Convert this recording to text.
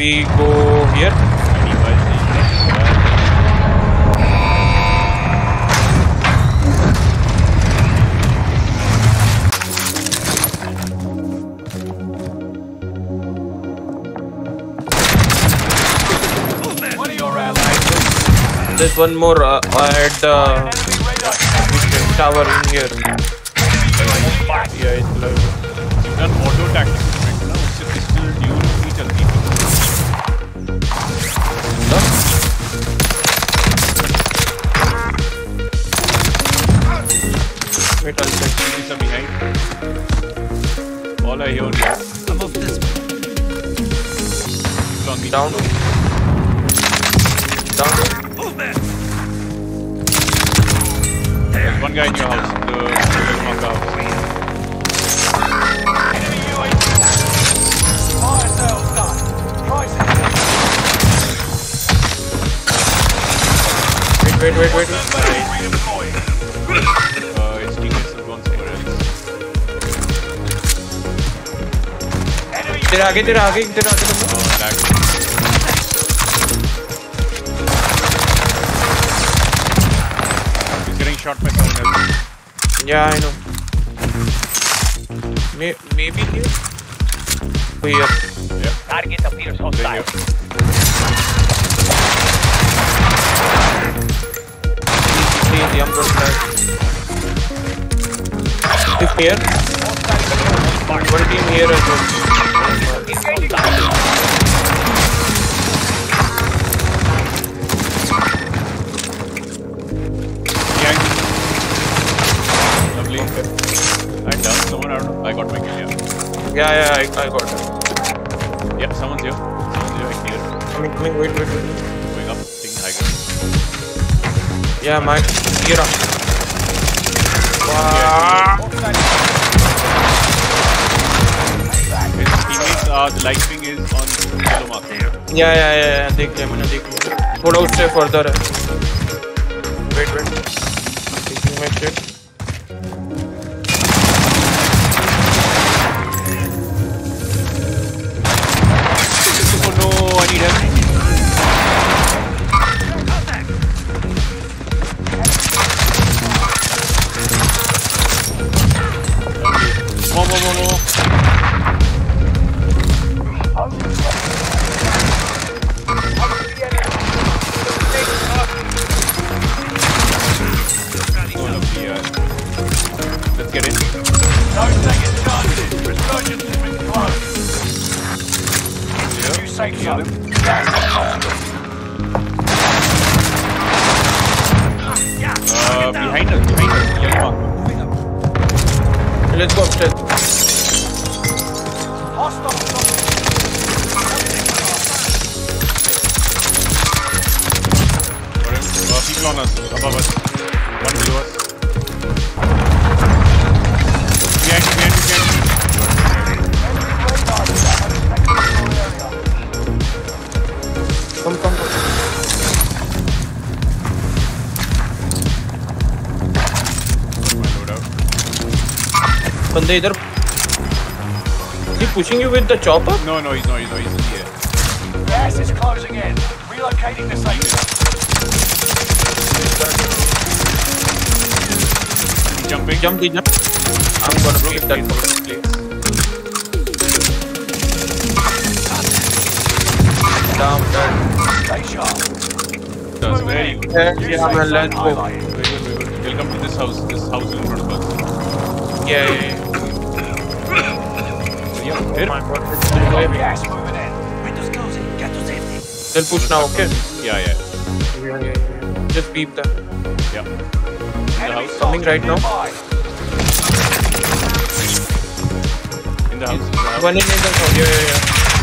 we go here? There's one more at the tower in here. Yeah, it's like you've done auto tactics right now. It's just still dual feature people. Wait, I'll check. These are behind. All I hear is above this. Down. Down. There's one guy in your house, the Wait. It's teammates have gone somewhere else. They're shot by someone else. Yeah, I know. Maybe here? Here. Yeah. Target appears hostile. Please jump on that. It's here. One team here as well. I got my kill, yeah. Yeah, I got it. Yeah, someone's here, I clear. Coming, wait. Going up, taking high ground. Yeah, Mike, gear up. Wow. His teammates are, the light ping is on yellow mark. Yeah, I think I'm gonna take it. Go out there further. Wait. Taking my shit. Let's go upstairs. People on us, above us, one below us. Behind. Come. बंदे इधर he pushing you with the chopper? No, he's in the air. Gas is closing in. Relocating the site. Jumping. I'm gonna break that place. Down. Nice shot. That's very good. Yeah, let's go. Welcome to this house. This house in front of us. Yeah. They'll push now, okay? Yeah. Just beep them. Yeah. The house. Coming right now. In the house. One in the house. Yeah.